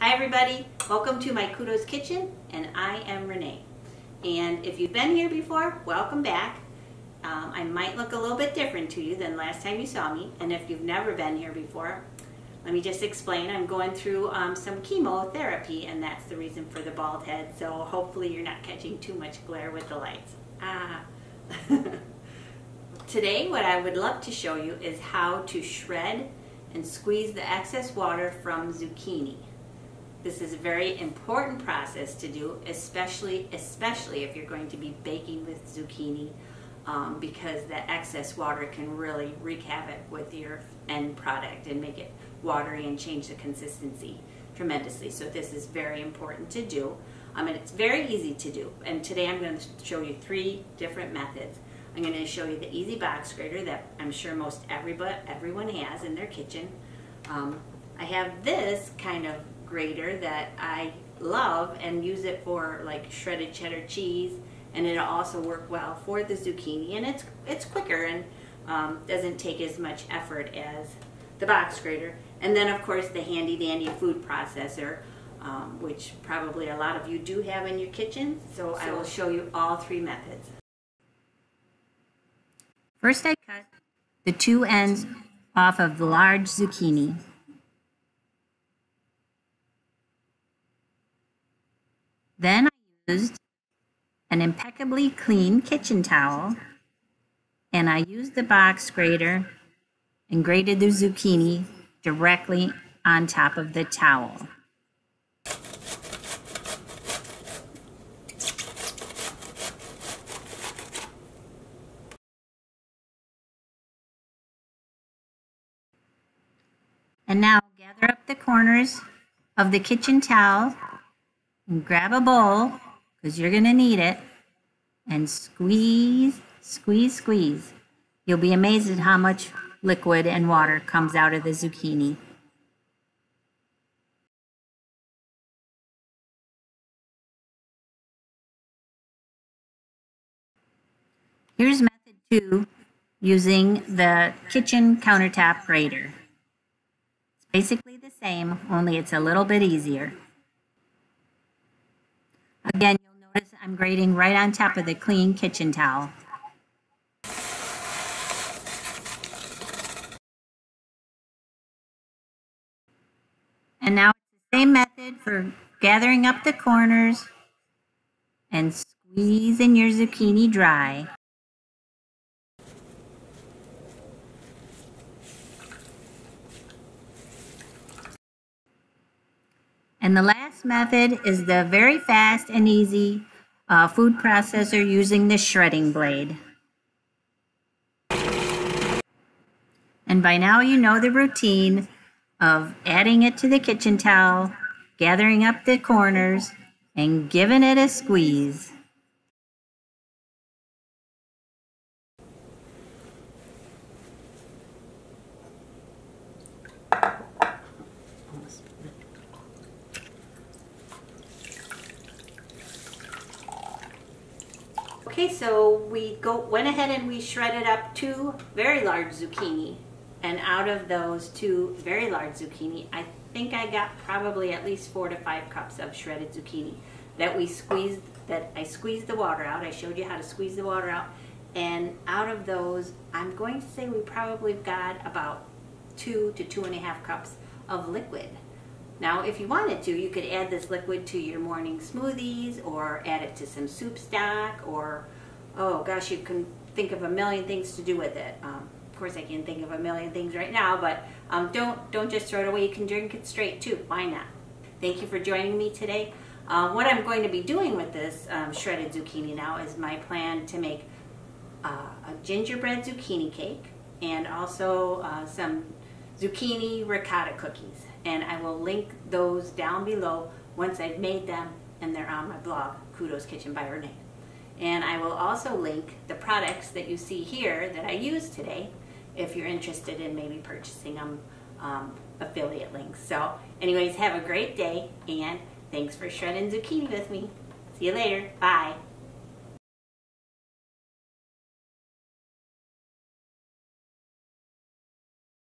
Hi everybody, welcome to my Kudos Kitchen, and I am Renee. And if you've been here before, welcome back. I might look a little bit different to you than last time you saw me, and if you've never been here before, let me just explain. I'm going through some chemotherapy, and that's the reason for the bald head, so hopefully you're not catching too much glare with the lights. Today what I would love to show you is how to shred and squeeze the excess water from zucchini. This is a very important process to do, especially if you're going to be baking with zucchini, because the excess water can really wreak havoc with your end product and make it watery and change the consistency tremendously. So this is very important to do, and it's very easy to do. And today I'm going to show you three different methods. I'm going to show you the easy box grater that I'm sure most everyone has in their kitchen. I have this kind of grater that I love and use it for like shredded cheddar cheese, and it'll also work well for the zucchini, and it's quicker and doesn't take as much effort as the box grater. And then of course the handy dandy food processor, which probably a lot of you do have in your kitchen, so I will show you all three methods. First, I cut the two ends off of the large zucchini. Then I used an impeccably clean kitchen towel, and I used the box grater and grated the zucchini directly on top of the towel. And now gather up the corners of the kitchen towel and grab a bowl, because you're going to need it, and squeeze, squeeze, squeeze. You'll be amazed at how much liquid and water comes out of the zucchini. Here's method two, using the kitchen countertop grater. It's basically the same, only it's a little bit easier. Again, you'll notice I'm grating right on top of the clean kitchen towel. And now it's the same method for gathering up the corners and squeezing your zucchini dry. And the last method is the very fast and easy food processor using the shredding blade. And by now you know the routine of adding it to the kitchen towel, gathering up the corners, and giving it a squeeze. Okay, so we went ahead and we shredded up two very large zucchini, and out of those two very large zucchini, I think I got probably at least 4 to 5 cups of shredded zucchini that we squeezed, that I squeezed the water out. I showed you how to squeeze the water out, and out of those, I'm going to say we probably got about 2 to 2.5 cups of liquid. Now, if you wanted to, you could add this liquid to your morning smoothies, or add it to some soup stock, or, oh gosh, you can think of a million things to do with it. Of course, I can think of a million things right now, but don't just throw it away. You can drink it straight too. Why not? Thank you for joining me today. What I'm going to be doing with this shredded zucchini now is my plan to make a gingerbread zucchini cake, and also some zucchini ricotta cookies, and I will link those down below once I've made them, and they're on my blog, Kudos Kitchen by Renee. And I will also link the products that you see here that I used today, if you're interested in maybe purchasing them, affiliate links. So anyways, have a great day, and thanks for shredding zucchini with me. See you later. Bye.